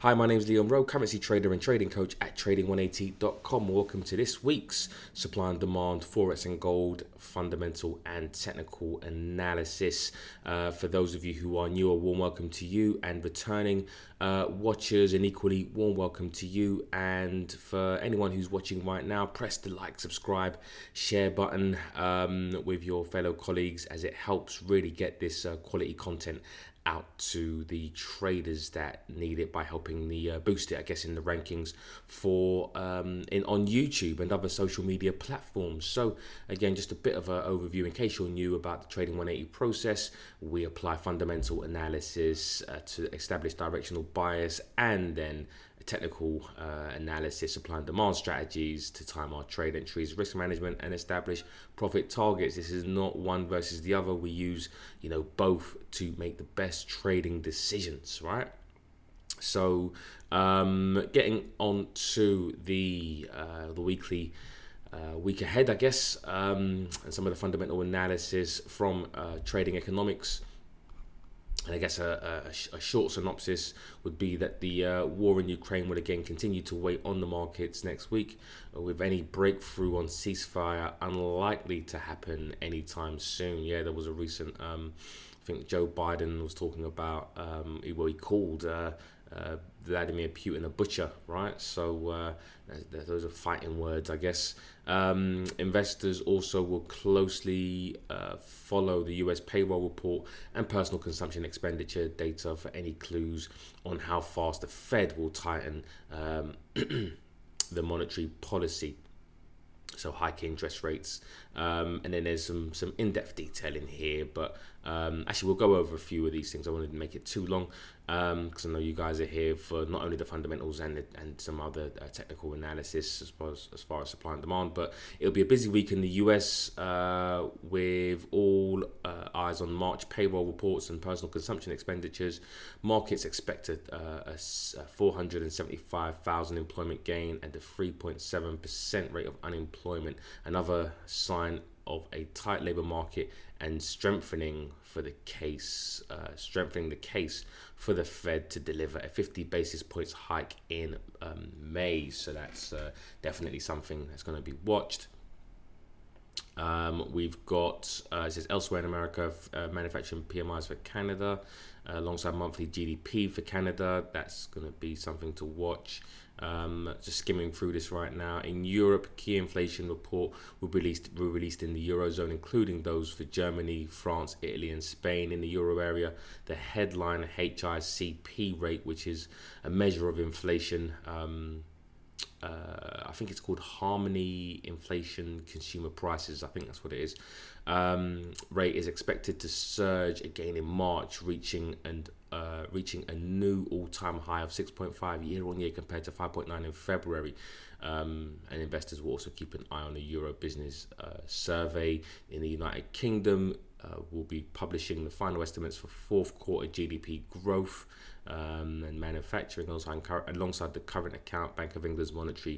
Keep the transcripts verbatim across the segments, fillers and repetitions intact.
Hi, my name is Leon Rowe, currency trader and trading coach at trading one eighty dot com. Welcome to this week's supply and demand, forex and gold, fundamental and technical analysis. Uh, for those of you who are new, a warm welcome to you, and returning uh, watchers, an equally warm welcome to you. And for anyone who's watching right now, press the like, subscribe, share button um, with your fellow colleagues, as it helps really get this uh, quality content out to the traders that need it by helping the uh, boost it, I guess, in the rankings for um, in on YouTube and other social media platforms. So again, just a bit of an overview in case you're new about the Trading one eighty process. We apply fundamental analysis uh, to establish directional bias, and then technical uh, analysis, supply and demand strategies to time our trade entries, risk management, and establish profit targets. This is not one versus the other. We use, you know, both to make the best trading decisions, right? So um, getting on to the, uh, the weekly Uh, week ahead, I guess, um, and some of the fundamental analysis from uh, trading economics. And I guess a, a, a short synopsis would be that the uh, war in Ukraine will again continue to weigh on the markets next week, with any breakthrough on ceasefire unlikely to happen anytime soon. Yeah, there was a recent, um, I think Joe Biden was talking about, um, well, he called uh, uh, Vladimir Putin a butcher, right? So uh, those are fighting words, I guess. Um, investors also will closely uh, follow the U S payroll report and personal consumption expenditure data for any clues on how fast the Fed will tighten um, the monetary policy. So hike interest rates, um, and then there's some some in-depth detail in here, but um, actually we'll go over a few of these things. I wanted to make it too long because um, I know you guys are here for not only the fundamentals and and some other uh, technical analysis as far as, as far as supply and demand, but it'll be a busy week in the U S uh, with all uh, eyes on March payroll reports and personal consumption expenditures. Markets expected uh, a four hundred seventy-five thousand employment gain and a three point seven percent rate of unemployment. Another sign of a tight labor market and strengthening for the case, uh, strengthening the case for the Fed to deliver a fifty basis points hike in um, May. So that's uh, definitely something that's going to be watched. Um, we've got, uh, this is elsewhere in America, uh, manufacturing P M Is for Canada, uh, alongside monthly G D P for Canada. That's going to be something to watch. Um, just skimming through this right now. In Europe, key inflation report will be released, will be released in the Eurozone, including those for Germany, France, Italy, and Spain. In the Euro area, the headline H I C P rate, which is a measure of inflation, um, Uh, I think it's called Harmony Inflation Consumer Prices, I think that's what it is, um, rate is expected to surge again in March, reaching and uh, reaching a new all-time high of six point five year-on-year compared to five point nine in February. Um, and investors will also keep an eye on the Euro Business uh, Survey in the United Kingdom. Uh, will be publishing the final estimates for fourth quarter G D P growth um, and manufacturing alongside, alongside the current account, Bank of England's monetary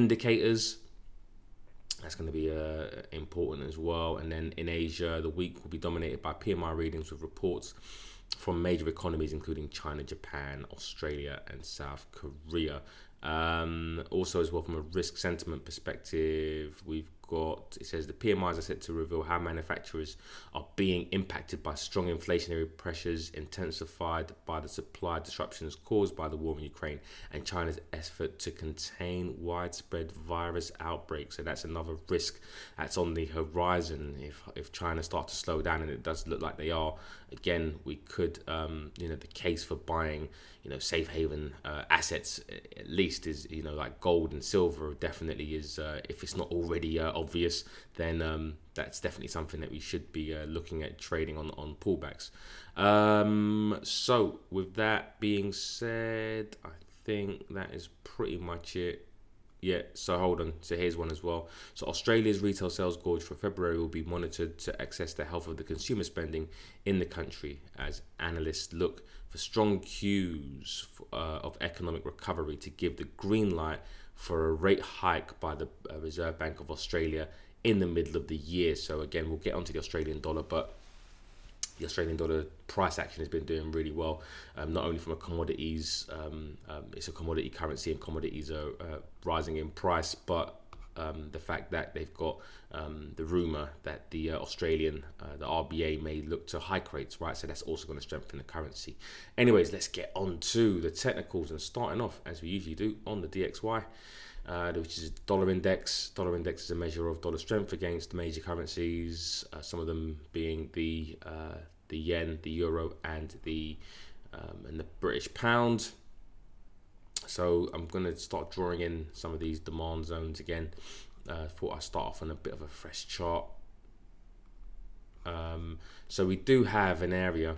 indicators. That's going to be uh, important as well. And then in Asia, the week will be dominated by P M I readings with reports from major economies, including China, Japan, Australia, and South Korea. Um, also as well, from a risk sentiment perspective, we've got, it says the P M Is are set to reveal how manufacturers are being impacted by strong inflationary pressures intensified by the supply disruptions caused by the war in Ukraine and China's effort to contain widespread virus outbreaks. So that's another risk that's on the horizon. If, if China starts to slow down, and it does look like they are, again, we could, um, you know, the case for buying, you know, safe haven uh, assets at least is, you know, like gold and silver definitely is, uh, if it's not already uh, obvious, then um, that's definitely something that we should be uh, looking at trading on on pullbacks. Um, so with that being said, I think that is pretty much it. Yeah, so hold on. So here's one as well. So Australia's retail sales gorge for February will be monitored to assess the health of the consumer spending in the country as analysts look for strong cues uh, of economic recovery to give the green light for a rate hike by the Reserve Bank of Australia in the middle of the year. So again, we'll get onto the Australian dollar, but the Australian dollar price action has been doing really well, um, not only from a commodities, um, um, it's a commodity currency and commodities are uh, rising in price, but um, the fact that they've got um, the rumour that the uh, Australian, uh, the R B A may look to hike rates, right? So that's also going to strengthen the currency. Anyways, let's get on to the technicals and starting off, as we usually do, on the D X Y. Uh, which is dollar index. Dollar index is a measure of dollar strength against major currencies, uh, some of them being the uh, the yen, the euro, and the um, and the British pound. So I'm going to start drawing in some of these demand zones again. Uh, thought I'd start off on a bit of a fresh chart. Um, so we do have an area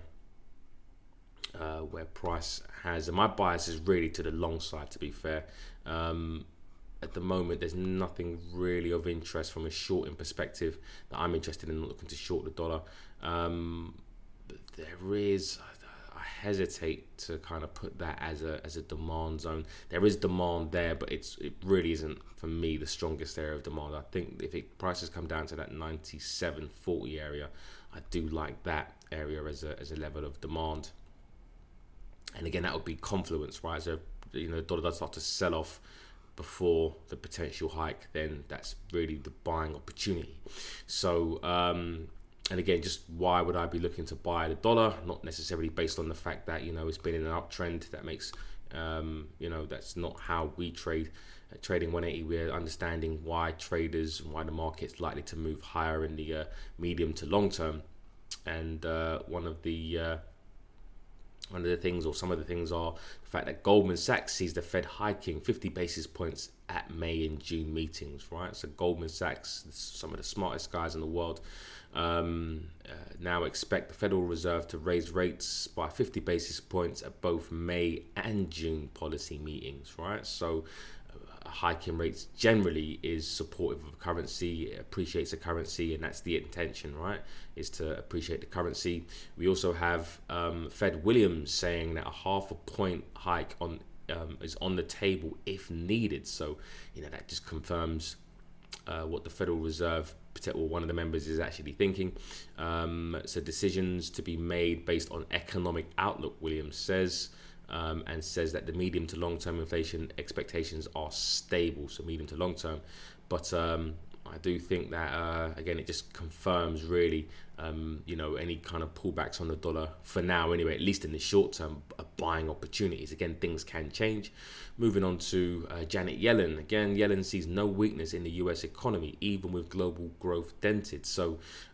uh, where price has, and my bias is really to the long side, to be fair. Um, At the moment, there's nothing really of interest from a shorting perspective that I'm interested in looking to short the dollar. Um, but there is, I hesitate to kind of put that as a as a demand zone. There is demand there, but it's it really isn't for me the strongest area of demand. I think if it, prices come down to that ninety-seven forty area, I do like that area as a as a level of demand. And again, that would be confluence, right? So you know, the dollar does start to sell off before the potential hike, then that's really the buying opportunity. So um and again, just why would I be looking to buy the dollar? Not necessarily based on the fact that, you know, it's been in an uptrend. That makes um you know, that's not how we trade at trading one eighty. We're understanding why traders, why the market's likely to move higher in the uh, medium to long term. And uh one of the uh One of the things, or some of the things, are the fact that Goldman Sachs sees the Fed hiking fifty basis points at May and June meetings, right? So Goldman Sachs, some of the smartest guys in the world, um, uh, now expect the Federal Reserve to raise rates by fifty basis points at both May and June policy meetings, right? So uh, hiking rates generally is supportive of a currency, it appreciates a currency, and that's the intention, right? Is to appreciate the currency. We also have um, Fed Williams saying that a half a point hike on Um, is on the table if needed. So you know, that just confirms uh, what the Federal Reserve, or one of the members, is actually thinking. Um, so decisions to be made based on economic outlook, Williams says, um, and says that the medium to long-term inflation expectations are stable, so medium to long-term. But um, I do think that uh, again, it just confirms really, um, you know, any kind of pullbacks on the dollar for now anyway, at least in the short term, buying opportunities. Again, things can change. Moving on to uh, Janet Yellen. Again, Yellen sees no weakness in the U S economy, even with global growth dented. So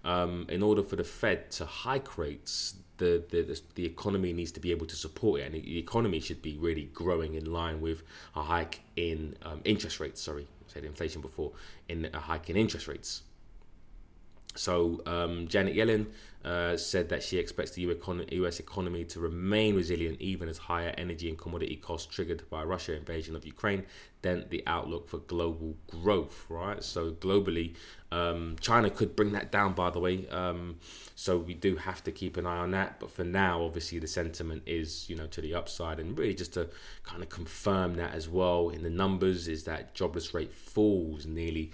um, in order for the Fed to hike rates, The, the the economy needs to be able to support it, and the economy should be really growing in line with a hike in um, interest rates. Sorry, I said inflation before, in a hike in interest rates. So um, Janet Yellen uh, said that she expects the U S economy to remain resilient, even as higher energy and commodity costs triggered by Russia's invasion of Ukraine dent the outlook for global growth, right? So globally, um, China could bring that down, by the way. Um, so we do have to keep an eye on that. But for now, obviously, the sentiment is, you know, to the upside. And really just to kind of confirm that as well in the numbers is that jobless rate falls nearly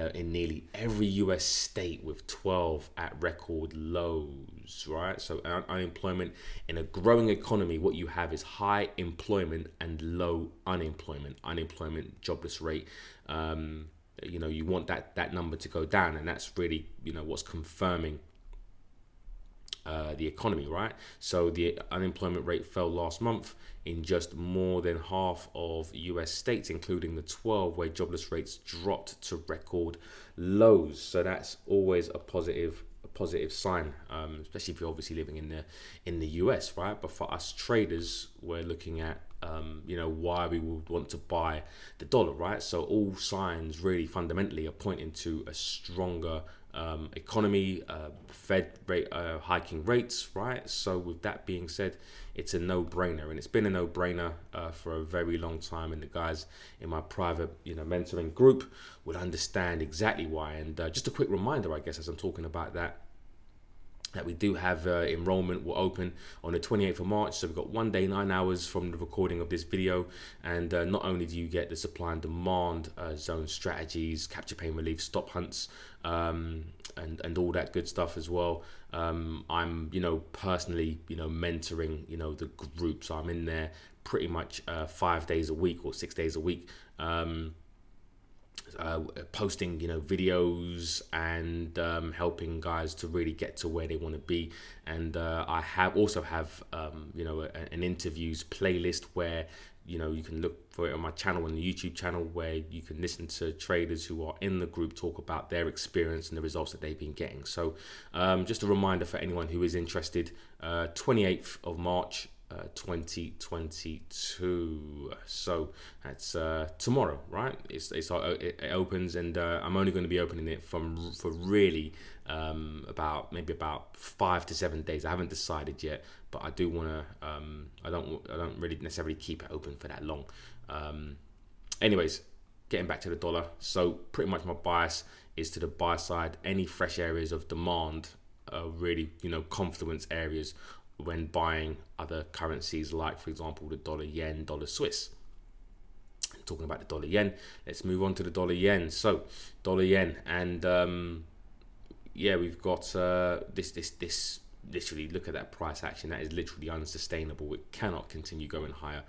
Uh, in nearly every U S state, with twelve at record lows, right? So un unemployment in a growing economy, what you have is high employment and low unemployment. Unemployment, jobless rate, um, you know, you want that that number to go down, and that's really, you know, what's confirming Uh, the economy, right? So the unemployment rate fell last month in just more than half of U S states, including the twelve where jobless rates dropped to record lows. So that's always a positive, a positive sign, um, especially if you're obviously living in the in the U S, right? But for us traders, we're looking at um, you know, why we would want to buy the dollar, right? So all signs really fundamentally are pointing to a stronger Um, economy, uh, Fed rate, uh, hiking rates, right? So with that being said, it's a no-brainer, and it's been a no-brainer uh, for a very long time. And the guys in my private, you know, mentoring group would understand exactly why. And uh, just a quick reminder, I guess, as I'm talking about that, that we do have uh, enrollment will open on the twenty-eighth of March. So we've got one day, nine hours from the recording of this video. And uh, not only do you get the supply and demand uh, zone strategies, capture pain relief, stop hunts, um, and, and all that good stuff as well. Um, I'm, you know, personally, you know, mentoring, you know, the group. So I'm in there pretty much uh, five days a week or six days a week. Um, Uh, posting, you know, videos and um, helping guys to really get to where they want to be. And uh, I have also have, um, you know, a, an interviews playlist where, you know, you can look for it on my channel, on the YouTube channel, where you can listen to traders who are in the group talk about their experience and the results that they've been getting. So um, just a reminder for anyone who is interested, uh, twenty-eighth of March, Uh, twenty twenty-two. So that's uh tomorrow, right? It's, it's it, it opens, and uh, I'm only going to be opening it from for really um about maybe about five to seven days. I haven't decided yet, but I do want to um I don't I don't really necessarily keep it open for that long. Um anyways, getting back to the dollar, so pretty much my bias is to the buy side. Any fresh areas of demand are really, you know, confluence areas when buying other currencies, like for example the dollar yen, dollar Swiss. Talking about the dollar yen, let's move on to the dollar yen. So dollar yen, and um yeah, we've got uh this this this literally, look at that price action. That is literally unsustainable. It cannot continue going higher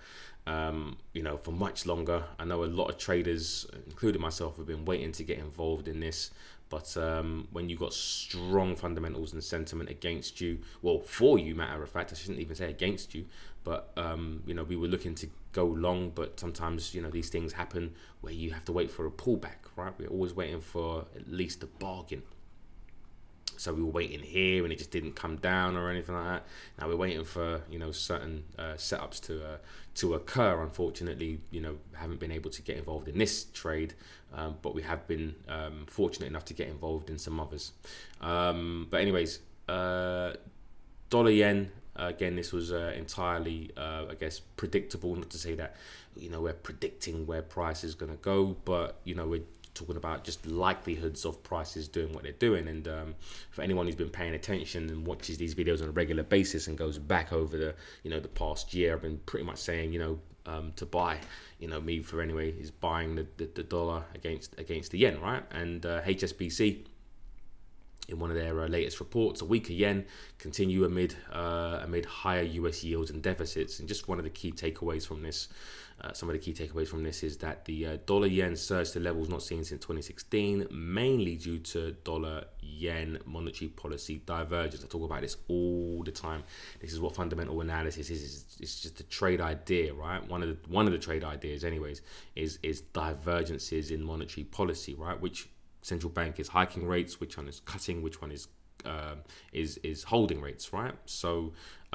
um you know, for much longer. I know a lot of traders, including myself, have been waiting to get involved in this. But um, when you've got strong fundamentals and sentiment against you, well, for you, matter of fact, I shouldn't even say against you, but, um, you know, we were looking to go long, but sometimes, you know, these things happen where you have to wait for a pullback, right? We're always waiting for at least a bargain. So we were waiting here and it just didn't come down or anything like that. Now we're waiting for, you know, certain uh, setups to uh, to occur. Unfortunately, you know, haven't been able to get involved in this trade, um, but we have been um, fortunate enough to get involved in some others. Um, but anyways, uh, dollar yen. Uh, again, this was uh, entirely, uh, I guess, predictable. Not to say that, you know, we're predicting where price is going to go, but, you know, we're talking about just likelihoods of prices doing what they're doing. And um, for anyone who's been paying attention and watches these videos on a regular basis and goes back over the, you know, the past year, I've been pretty much saying, you know, um, to buy, you know, me for anyway, is buying the, the, the dollar against against the yen, right? And uh, H S B C, in one of their uh, latest reports, a weaker yen continue amid uh, amid higher U S yields and deficits. And just one of the key takeaways from this, uh, some of the key takeaways from this is that the uh, dollar yen surged to levels not seen since twenty sixteen, mainly due to dollar yen monetary policy divergence. I talk about this all the time. This is what fundamental analysis is. It's just a trade idea, right? One of the one of the trade ideas, anyways, is is divergences in monetary policy, right? Which central bank is hiking rates, which one is cutting, which one is uh, is is holding rates, right? So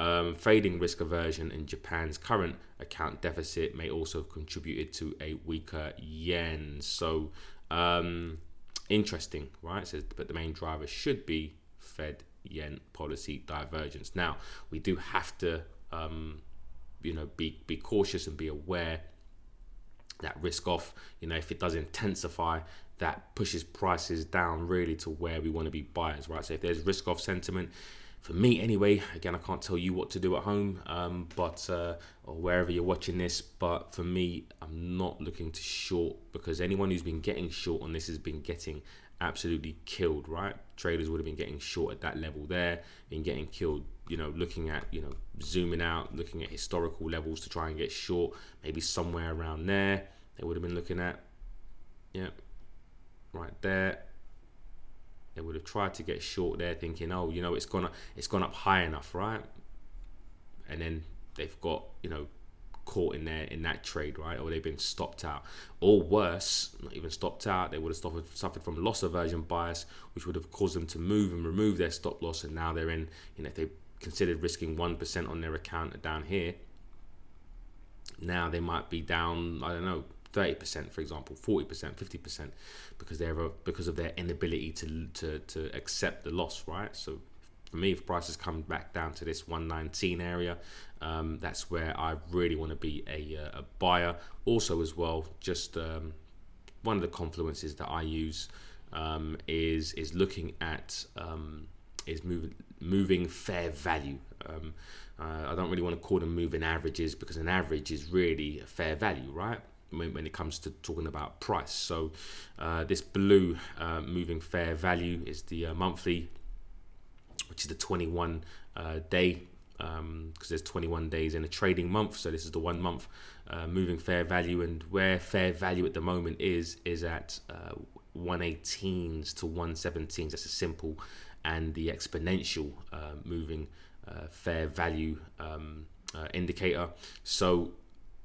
um, fading risk aversion in Japan's current account deficit may also have contributed to a weaker yen. So um, interesting, right? So, but the main driver should be Fed yen policy divergence. Now we do have to um, you know, be be cautious and be aware that risk off, you know, if it does intensify, that pushes prices down really to where we want to be buyers, right? So if there's risk off sentiment, for me anyway, again, I can't tell you what to do at home, um, but uh, or wherever you're watching this, but for me, I'm not looking to short, because anyone who's been getting short on this has been getting absolutely killed, right? Traders would have been getting short at that level there, been getting killed, you know, looking at, you know, zooming out, looking at historical levels to try and get short, maybe somewhere around there, they would have been looking at, yeah, right there. They would have tried to get short there thinking, oh, you know, it's gone up, it's gone up high enough, right? And then they've got, you know, caught in there in that trade, right? Or they've been stopped out, or worse, not even stopped out, they would have suffered, suffered from loss aversion bias, which would have caused them to move and remove their stop loss. And now they're in, you know, if they considered risking one percent on their account down here, now they might be down, I don't know, thirty percent, for example, forty percent, fifty percent, because they're a, because of their inability to, to to accept the loss, right? So for me, if prices come back down to this one nineteen area, um, that's where I really want to be a, a buyer. Also, as well, just um, one of the confluences that I use um, is is looking at um, is move, moving fair value. Um, uh, I don't really want to call them moving averages, because an average is really a fair value, right? When, when it comes to talking about price. So uh, this blue uh, moving fair value is the uh, monthly, which is the twenty-one uh, day, because um, there's twenty-one days in a trading month. So this is the one month uh, moving fair value, and where fair value at the moment is, is at uh, one eighteens to one seventeens. That's a simple and the exponential uh, moving uh, fair value um, uh, indicator. So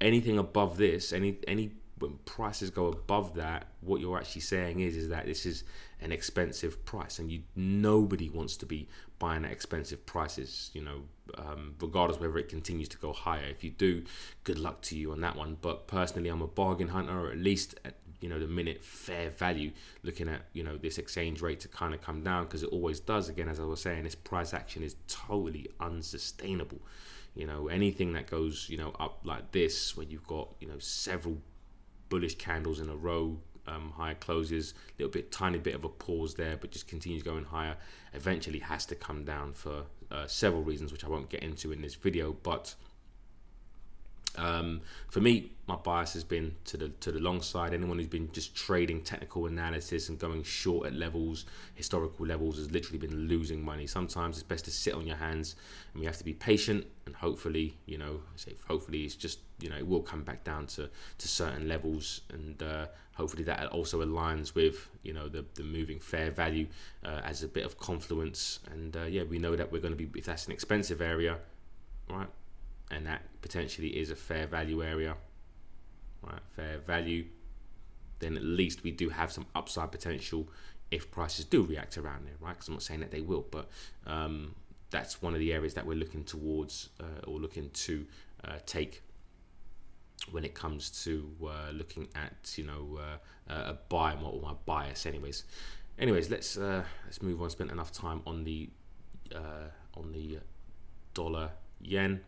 anything above this, any any when prices go above that, what you're actually saying is is that this is an expensive price, and you nobody wants to be buying at expensive prices, you know, um, regardless whether it continues to go higher. If you do, good luck to you on that one. But personally, I'm a bargain hunter, or at least at, you know, the minute fair value, looking at, you know, this exchange rate to kind of come down, because it always does. Again, as I was saying, this price action is totally unsustainable. You know, anything that goes, you know, up like this, when you've got, you know, several bullish candles in a row, um, higher closes, a little bit, tiny bit of a pause there, but just continues going higher, eventually has to come down for uh, several reasons, which I won't get into in this video. But um, for me, my bias has been to the to the long side. Anyone who's been just trading technical analysis and going short at levels, historical levels, has literally been losing money. Sometimes it's best to sit on your hands, and we have to be patient, and hopefully, you know, say hopefully it's just, you know, it will come back down to to certain levels, and uh, hopefully that also aligns with, you know, the, the moving fair value uh, as a bit of confluence. And uh, yeah, we know that we're going to be, if that's an expensive area, right, and that potentially is a fair value area, right, fair value, then at least we do have some upside potential if prices do react around there, right? Because I'm not saying that they will, but um, that's one of the areas that we're looking towards uh, or looking to uh, take when it comes to uh, looking at, you know, uh, a buy, or my bias anyways. Anyways, let's uh, let's move on. Spent enough time on the uh, on the dollar yen.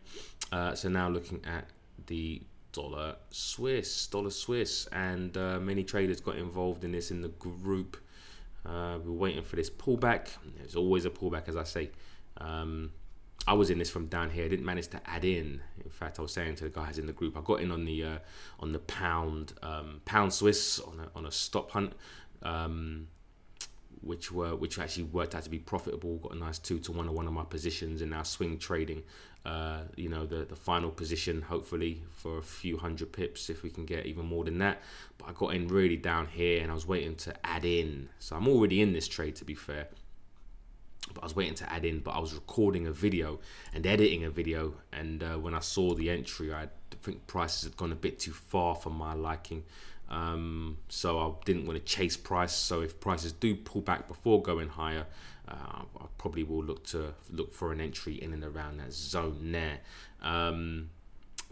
Uh, so now looking at the dollar Swiss, dollar Swiss, and uh, many traders got involved in this in the group. Uh, we're waiting for this pullback. There's always a pullback, as I say. Um, I was in this from down here. I didn't manage to add in. In fact, I was saying to the guys in the group, I got in on the uh, on the pound um, pound Swiss on a, on a stop hunt, um, which were which actually worked out to be profitable. Got a nice two to one on one of my positions, and now swing trading. Uh, you know, the the final position, hopefully for a few hundred pips if we can get even more than that. But I got in really down here, and I was waiting to add in. So I'm already in this trade, to be fair. But I was waiting to add in, but I was recording a video and editing a video, and uh, when I saw the entry, I think prices had gone a bit too far for my liking, um, so I didn't want to chase price. So if prices do pull back before going higher, uh, I probably will look to look for an entry in and around that zone there. Um,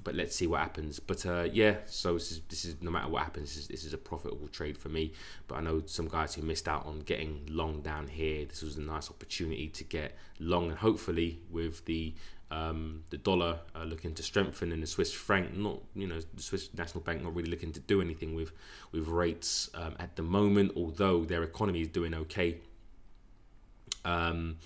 but let's see what happens. But uh, yeah, so this is, this is no matter what happens, this is, this is a profitable trade for me. But I know some guys who missed out on getting long down here. This was a nice opportunity to get long, and hopefully with the um, the dollar uh, looking to strengthen, and the Swiss franc, not, you know, the Swiss National Bank not really looking to do anything with with rates um, at the moment, although their economy is doing okay. Um,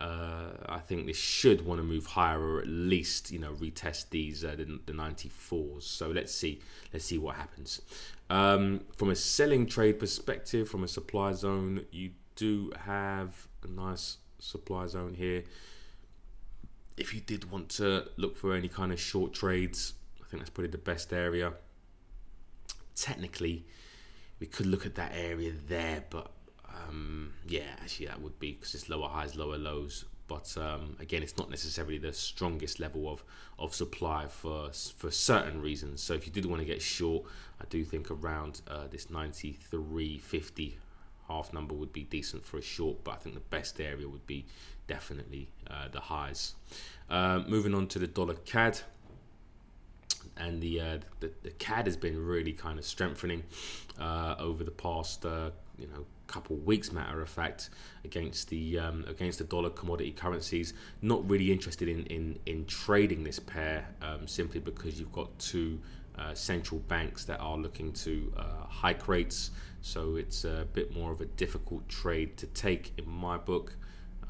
Uh, I think this should want to move higher, or at least, you know, retest these uh, the, the ninety-fours. So let's see, let's see what happens. Um, from a selling trade perspective, from a supply zone, you do have a nice supply zone here. If you did want to look for any kind of short trades, I think that's probably the best area. Technically, we could look at that area there, but Um, yeah, actually that would be, because it's lower highs, lower lows. But um, again, it's not necessarily the strongest level of, of supply for for certain reasons. So if you did want to get short, I do think around uh, this ninety-three fifty half number would be decent for a short. But I think the best area would be definitely uh, the highs. Uh, moving on to the dollar C A D. And the, uh, the, the C A D has been really kind of strengthening uh, over the past uh, you know, couple weeks, matter of fact, against the um, against the dollar commodity currencies. Not really interested in in, in trading this pair, um, simply because you've got two uh, central banks that are looking to uh, hike rates, so it's a bit more of a difficult trade to take in my book.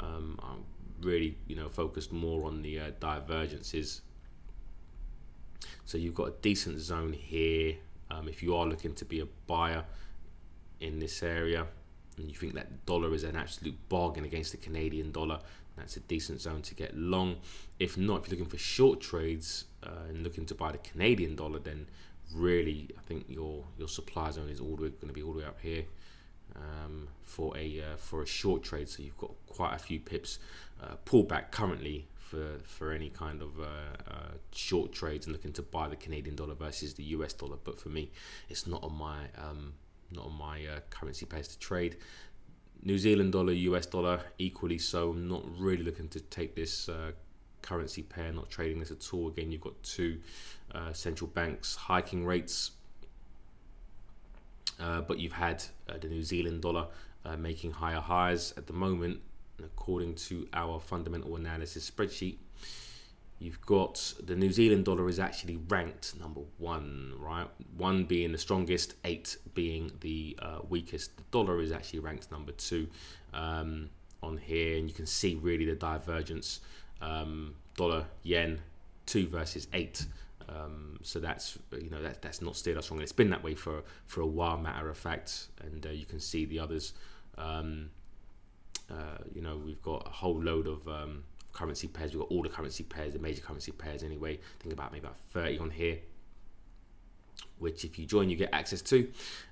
Um, I'm really, you know, focused more on the uh, divergences. So you've got a decent zone here. Um, if you are looking to be a buyer in this area and you think that dollar is an absolute bargain against the Canadian dollar, that's a decent zone to get long. If not, if you're looking for short trades uh, and looking to buy the Canadian dollar, then really I think your your supply zone is all the way going to be all the way up here um, for a uh, for a short trade. So you've got quite a few pips uh, pullback currently for for any kind of uh, uh, short trades and looking to buy the Canadian dollar versus the U S dollar. But for me, it's not on my um, not on my uh, currency pairs to trade. New Zealand dollar, U S dollar equally so. I'm not really looking to take this uh, currency pair, not trading this at all. Again, you've got two uh, central banks hiking rates, uh, but you've had uh, the New Zealand dollar uh, making higher highs at the moment. And according to our fundamental analysis spreadsheet, you've got the New Zealand dollar is actually ranked number one, right? One being the strongest, eight being the uh, weakest. The dollar is actually ranked number two um, on here, and you can see really the divergence. Um, dollar yen two versus eight. Um, so that's, you know, that that's not still strong. It's been that way for for a while, matter of fact. And uh, you can see the others. Um, uh, you know, we've got a whole load of. Um, currency pairs. We've got all the currency pairs, the major currency pairs anyway. Think about maybe about thirty on here, which if you join you get access to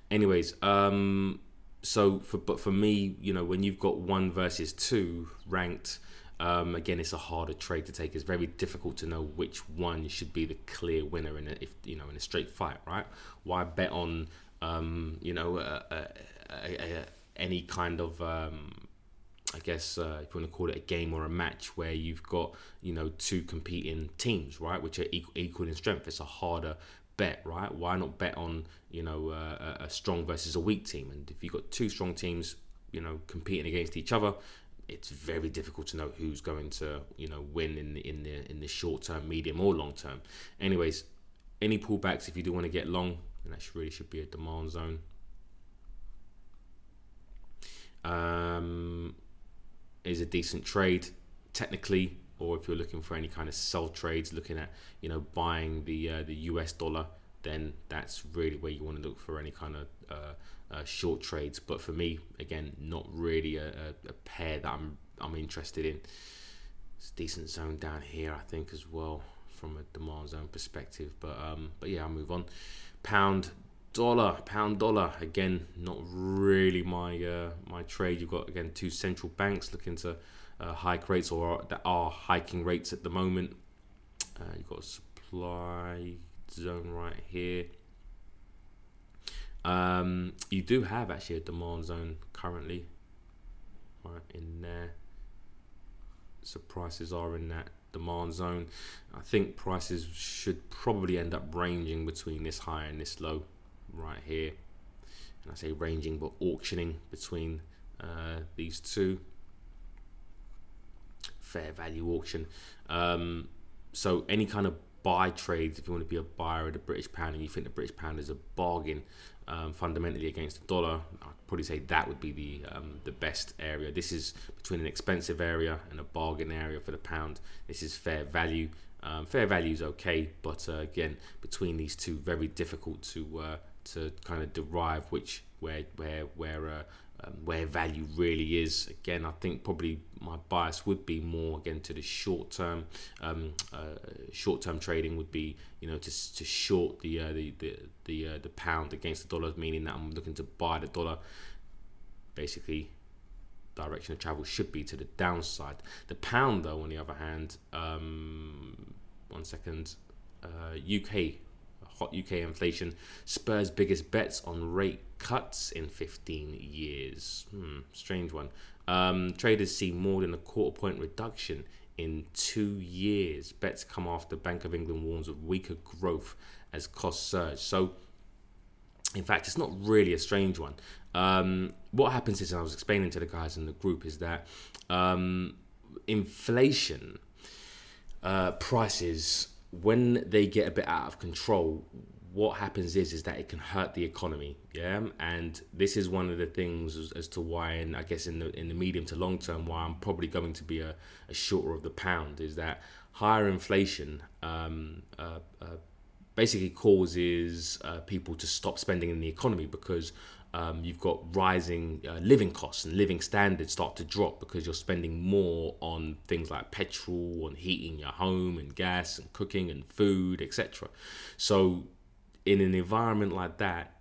anyways. Um so for but for me, you know, when you've got one versus two ranked, um again, it's a harder trade to take. It's very difficult to know which one should be the clear winner in a, if you know in a straight fight, right? Why bet on um you know uh, uh, uh, uh, any kind of um I guess uh, if you want to call it a game or a match where you've got, you know, two competing teams, right, which are equal, equal in strength? It's a harder bet, right? Why not bet on, you know, uh, a strong versus a weak team? And if you've got two strong teams, you know, competing against each other, it's very difficult to know who's going to, you know, win in the, in the in the short term, medium or long term. Anyways, any pullbacks if you do want to get long, and that really should be a demand zone. Um. Is a decent trade technically, or if you're looking for any kind of sell trades, looking at, you know, buying the uh, the U S dollar, then that's really where you want to look for any kind of uh, uh, short trades. But for me, again, not really a, a, a pair that I'm I'm interested in. It's a decent zone down here, I think, as well from a demand zone perspective. But um, but yeah, I'll move on. Pound. Dollar, pound dollar, again, not really my uh, my trade. You've got again two central banks looking to uh, hike rates, or that are hiking rates at the moment. Uh, you've got a supply zone right here. Um, you do have actually a demand zone currently, right in there. So prices are in that demand zone. I think prices should probably end up ranging between this high and this low. Right here, and I say ranging but auctioning between uh, these two, fair value auction. Um, so any kind of buy trades, if you want to be a buyer of the British pound and you think the British pound is a bargain um, fundamentally against the dollar, I'd probably say that would be the um, the best area. This is between an expensive area and a bargain area for the pound. This is fair value. Um, fair value is okay, but uh, again, between these two, very difficult to uh, to kind of derive which where where where uh, um, where value really is. Again, I think probably my bias would be more again to the short term. Um, uh, short term trading would be, you know, to to short the uh, the the the, uh, the pound against the dollar, meaning that I'm looking to buy the dollar. Basically, direction of travel should be to the downside. The pound, though, on the other hand, um, one second, uh, U K. Hot U K inflation spurs biggest bets on rate cuts in fifteen years. Hmm, strange one. Um, traders see more than a quarter point reduction in two years. Bets come after Bank of England warns of weaker growth as costs surge. So, in fact, it's not really a strange one. Um, what happens is, and I was explaining to the guys in the group, is that um, inflation uh, prices, when they get a bit out of control, what happens is is that it can hurt the economy, yeah. And this is one of the things as, as to why, and I guess in the in the medium to long term, why I'm probably going to be a, a shorter of the pound, is that higher inflation um, uh, uh, basically causes uh, people to stop spending in the economy, because um, you've got rising uh, living costs and living standards start to drop because you're spending more on things like petrol, on heating your home and gas and cooking and food, et cetera. So in an environment like that,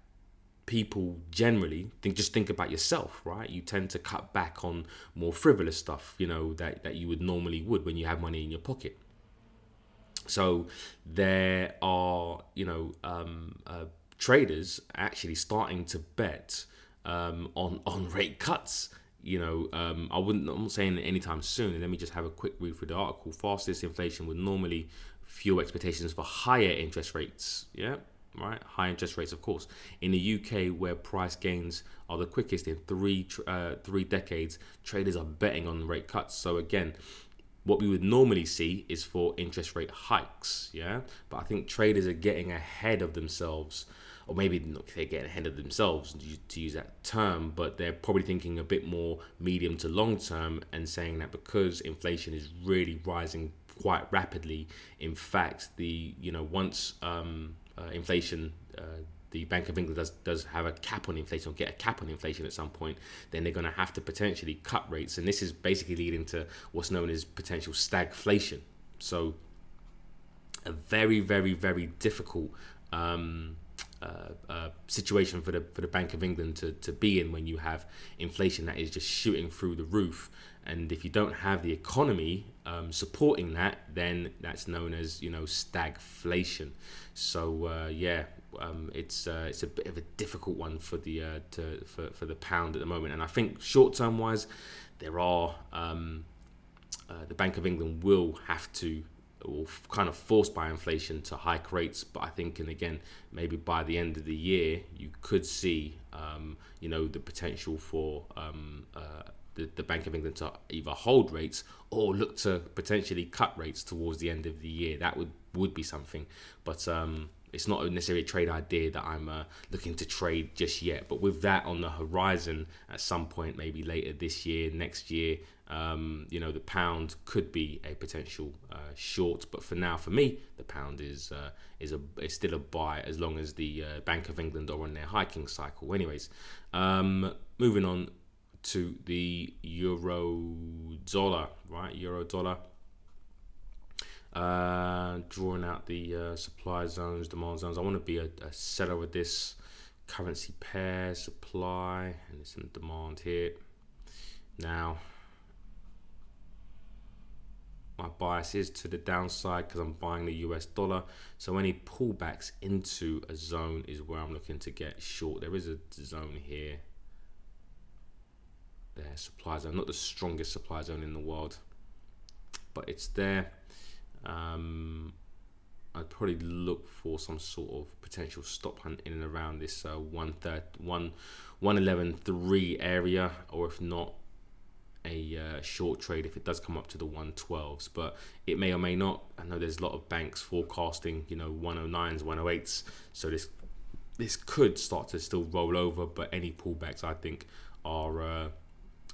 people generally think, just think about yourself, right? You tend to cut back on more frivolous stuff, you know, that, that you would normally would when you have money in your pocket. So there are, you know, um, uh, traders actually starting to bet um, on, on rate cuts. You know, um, I wouldn't, I'm not saying anytime soon. And let me just have a quick read through the article. Fastest inflation would normally fuel expectations for higher interest rates. Yeah, right. High interest rates, of course. In the U K, where price gains are the quickest in three, uh, three decades, traders are betting on rate cuts. So again, what we would normally see is for interest rate hikes, yeah? But I think traders are getting ahead of themselves, or maybe they're getting ahead of themselves, to use that term, but they're probably thinking a bit more medium to long term and saying that because inflation is really rising quite rapidly, in fact, the, you know, once um, uh, inflation, uh, the Bank of England does, does have a cap on inflation, or get a cap on inflation at some point, then they're going to have to potentially cut rates. And this is basically leading to what's known as potential stagflation. So a very, very, very difficult um, uh, uh, situation for the, for the Bank of England to, to be in when you have inflation that is just shooting through the roof. And if you don't have the economy um, supporting that, then that's known as, you know, stagflation. So uh, yeah, um, it's uh, it's a bit of a difficult one for the uh, to, for for the pound at the moment. And I think short term wise, there are um, uh, the Bank of England will have to, or kind of forced by inflation, to hike rates. But I think, and again, maybe by the end of the year, you could see um, you know, the potential for Um, uh, the Bank of England to either hold rates or look to potentially cut rates towards the end of the year. That would, would be something, but um, it's not necessarily a trade idea that I'm uh, looking to trade just yet. But with that on the horizon, at some point, maybe later this year, next year, um, you know, the pound could be a potential uh, short. But for now, for me, the pound is uh, is a is still a buy as long as the uh, Bank of England are on their hiking cycle. Anyways, um, moving on to the euro dollar, right? Euro dollar, uh, drawing out the uh, supply zones, demand zones. I want to be a, a seller with this currency pair, supply, and it's in demand here. Now, my bias is to the downside because I'm buying the U S dollar. So any pullbacks into a zone is where I'm looking to get short. There is a zone here. Their supply zone, not the strongest supply zone in the world, but it's there. Um, I'd probably look for some sort of potential stop hunt in and around this uh, one eleven three area, or if not, a uh, short trade if it does come up to the one twelves. But it may or may not. I know there's a lot of banks forecasting, you know, one oh nines, one oh eights. So this this could start to still roll over, but any pullbacks, I think, are uh,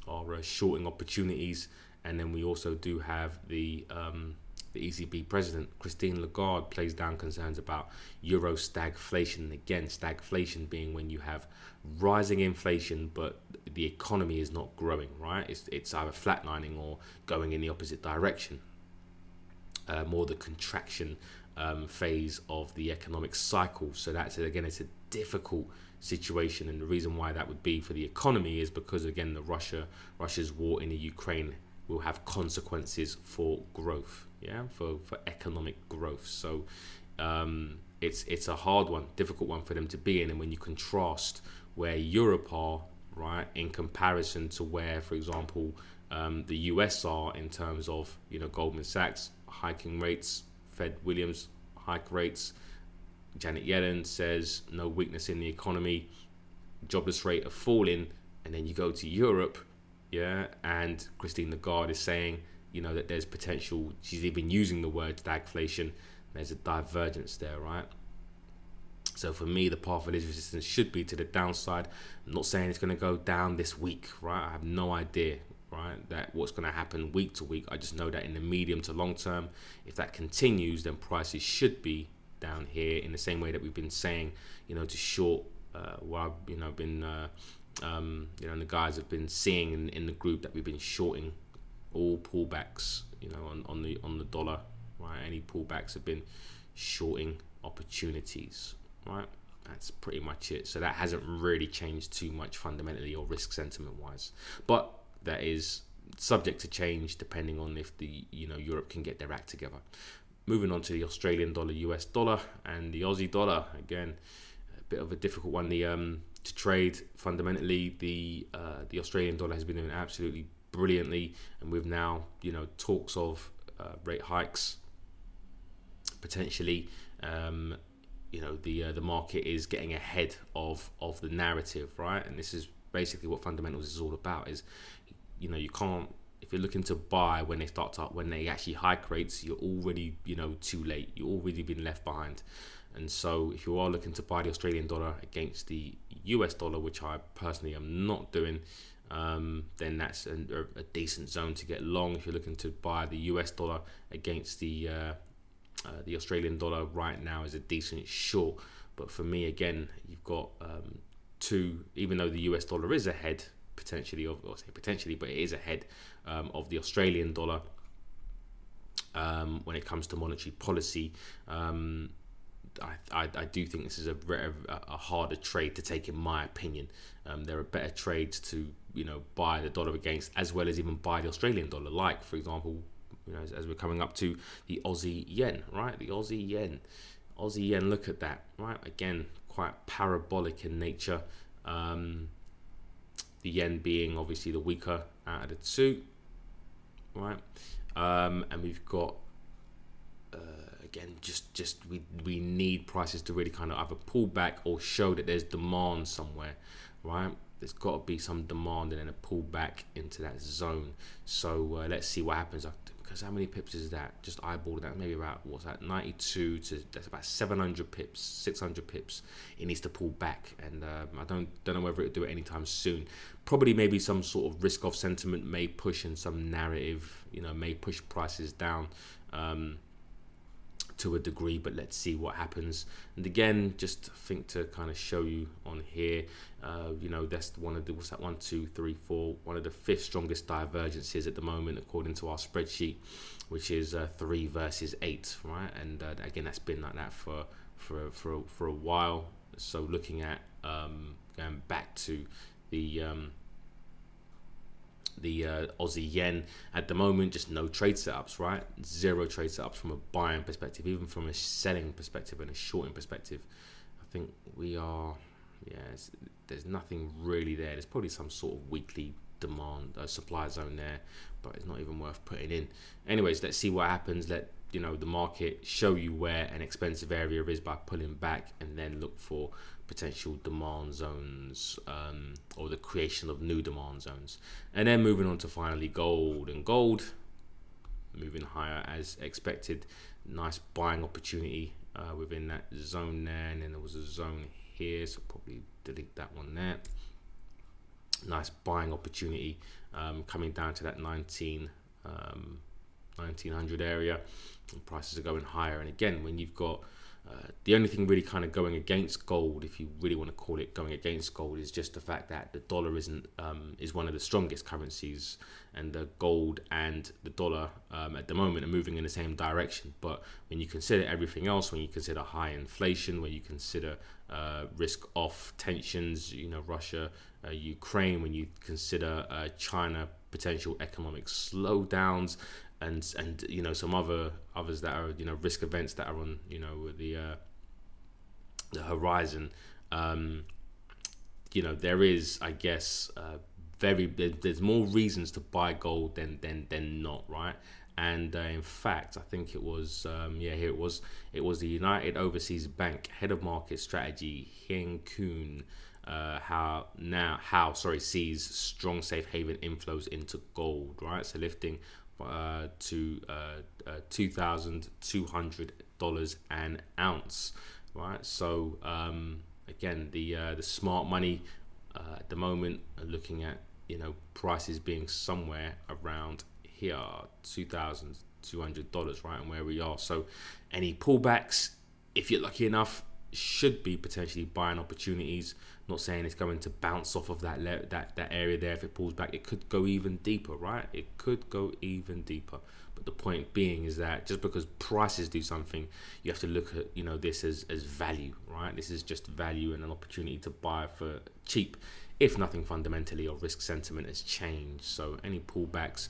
are uh, shorting opportunities. And then we also do have the um, the E C B president, Christine Lagarde, plays down concerns about euro stagflation. Again, stagflation being when you have rising inflation but the economy is not growing, right? It's, it's either flatlining or going in the opposite direction. Uh, more the contraction um, phase of the economic cycle. So that's it. Again, it's a difficult situation, and the reason why that would be for the economy is because, again, the Russia Russia's war in the Ukraine will have consequences for growth, yeah, for for economic growth. So um, it's it's a hard one, difficult one for them to be in. And when you contrast where Europe are, right, in comparison to where, for example, um, the U S are in terms of, you know, Goldman Sachs hiking rates, Fed Williams hike rates. Janet Yellen says no weakness in the economy, jobless rate are falling, and then you go to Europe, yeah, and Christine Lagarde is saying, you know, that there's potential, she's even using the word stagflation. There's a divergence there, right? So for me, the path of least resistance should be to the downside. I'm not saying it's going to go down this week, right? I have no idea, right, that what's going to happen week to week. I just know that in the medium to long term, if that continues, then prices should be down here in the same way that we've been saying, you know, to short, uh, while, you know, been, uh, um, you know, and the guys have been seeing in, in the group that we've been shorting all pullbacks, you know, on, on the on the dollar, right? Any pullbacks have been shorting opportunities, right? That's pretty much it. So that hasn't really changed too much fundamentally or risk sentiment wise, but that is subject to change depending on if the, you know, Europe can get their act together. Moving on to the Australian dollar, U S dollar, and the Aussie dollar. Again, a bit of a difficult one. The um to trade fundamentally, the uh, the Australian dollar has been doing absolutely brilliantly, and with now, you know, talks of uh, rate hikes potentially, um, you know, the uh, the market is getting ahead of of the narrative, right? And this is basically what fundamentals is all about. Is, you know, you can't, if you're looking to buy when they start to, when they actually hike rates, you're already, you know, too late. You've already been left behind. And so if you are looking to buy the Australian dollar against the U S dollar, which I personally am not doing, um, then that's a, a decent zone to get long. If you're looking to buy the U S dollar against the uh, uh, the Australian dollar right now is a decent short. But for me, again, you've got um, two, even though the U S dollar is ahead, potentially, or say potentially, but it is ahead um, of the Australian dollar um, when it comes to monetary policy. Um, I, I, I do think this is a, a, a harder trade to take, in my opinion. Um, there are better trades to, you know, buy the dollar against, as well as even buy the Australian dollar. Like, for example, you know, as, as we're coming up to the Aussie yen, right? The Aussie yen, Aussie yen. Look at that, right? Again, quite parabolic in nature. Um, The yen being obviously the weaker out of the two, right? Um, and we've got uh, again, just just we we need prices to really kind of either pull back or show that there's demand somewhere, right? There's got to be some demand and then a pull back into that zone. So uh, let's see what happens. Because how many pips is that? Just eyeballing that, maybe about, what's that? ninety-two to, that's about seven hundred pips, six hundred pips. It needs to pull back, and um, I don't don't know whether it'll do it anytime soon. Probably maybe some sort of risk-off sentiment may push, and some narrative, you know, may push prices down um, to a degree. But let's see what happens. And again, just think to kind of show you on here, uh, you know, that's one of the, what's that, one, two, three, four, one of the fifth strongest divergences at the moment, according to our spreadsheet, which is uh, three versus eight, right? And uh, again, that's been like that for for for for a while. So looking at um, going back to the um, the uh, Aussie yen at the moment, just no trade setups, right? Zero trade setups from a buying perspective, even from a selling perspective and a shorting perspective. I think we are, yeah, there's nothing really there. There's probably some sort of weekly demand uh, supply zone there, but it's not even worth putting in. Anyways, let's see what happens. Let, you know, the market show you where an expensive area is by pulling back, and then look for potential demand zones, um, or the creation of new demand zones. And then moving on to finally gold, and gold moving higher as expected. Nice buying opportunity uh, within that zone there, and then there was a zone here, so probably delete that one there. Nice buying opportunity um, coming down to that nineteen um, nineteen hundred area, and prices are going higher. And again, when you've got uh, the only thing really kind of going against gold, if you really want to call it going against gold, is just the fact that the dollar isn't um, is one of the strongest currencies, and the gold and the dollar um, at the moment are moving in the same direction. But when you consider everything else, when you consider high inflation, when you consider uh, risk off tensions, you know, Russia, uh, Ukraine, when you consider uh, China, potential economic slowdowns, and and you know, some other others that are, you know, risk events that are on, you know, the uh, the horizon, um, you know, there is, I guess, uh, very there's more reasons to buy gold than than than not, right? And uh, in fact, I think it was um, yeah here it was it was the United Overseas Bank head of market strategy Hien Koon, Uh, how now how sorry sees strong safe haven inflows into gold, right? So lifting Uh, to uh, uh, two thousand two hundred dollars an ounce. right? So um, again, the uh, the smart money uh, at the moment are looking at, you know, prices being somewhere around here, two thousand two hundred dollars, right? And where we are, so any pullbacks, if you're lucky enough, should be potentially buying opportunities. Not saying it's going to bounce off of that that that area there. If it pulls back, it could go even deeper, right? It could go even deeper. But the point being is that just because prices do something, you have to look at, you know, this as as value, right? This is just value and an opportunity to buy for cheap, if nothing fundamentally or risk sentiment has changed. So any pullbacks,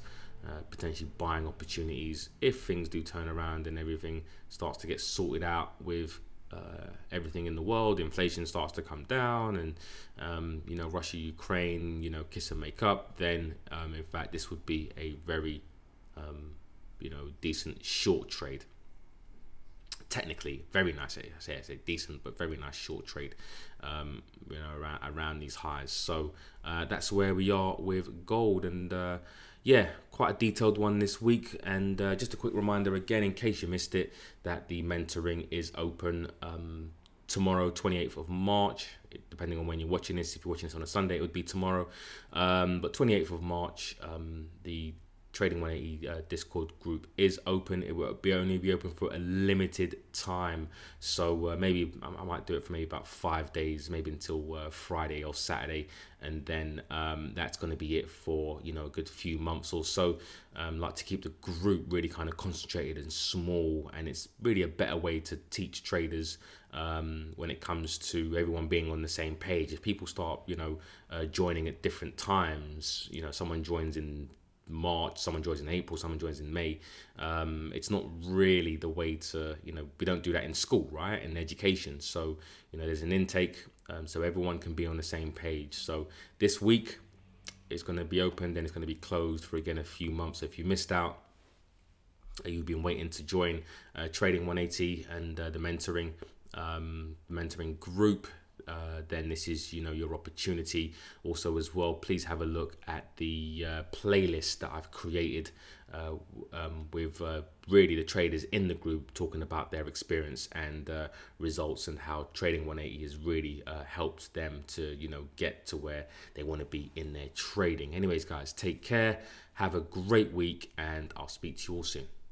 Uh, potentially buying opportunities if things do turn around and everything starts to get sorted out with uh, everything in the world, inflation starts to come down, and um, you know, Russia, Ukraine, you know, kiss and make up, then um, in fact this would be a very um, you know, decent short trade. Technically very nice, I say, I say decent, but very nice short trade, um, you know, around, around these highs. So uh, that's where we are with gold, and uh, yeah, quite a detailed one this week. And uh, just a quick reminder again, in case you missed it, that the mentoring is open um, tomorrow, twenty-eighth of March, depending on when you're watching this. If you're watching this on a Sunday, it would be tomorrow, um, but twenty-eighth of March, um, the Trading one eighty uh, Discord group is open. It will be only be open for a limited time, so uh, maybe I might do it for maybe about five days, maybe until uh, Friday or Saturday, and then um, that's going to be it for, you know, a good few months or so. Um, like to keep the group really kind of concentrated and small, and it's really a better way to teach traders um, when it comes to everyone being on the same page. If people start, you know, uh, joining at different times, you know, someone joins in March, someone joins in April, someone joins in May, um it's not really the way to, you know, we don't do that in school, right, in education. So, you know, there's an intake, um, so everyone can be on the same page. So this week it's going to be open, then it's going to be closed for again a few months. So if you missed out, you've been waiting to join uh, Trading one eighty and uh, the mentoring um mentoring group, Uh, then this is, you know, your opportunity. Also as well, please have a look at the uh, playlist that I've created uh, um, with uh, really the traders in the group talking about their experience and uh, results, and how Trading one eighty has really uh, helped them to, you know, get to where they want to be in their trading. Anyways guys, take care, have a great week, and I'll speak to you all soon.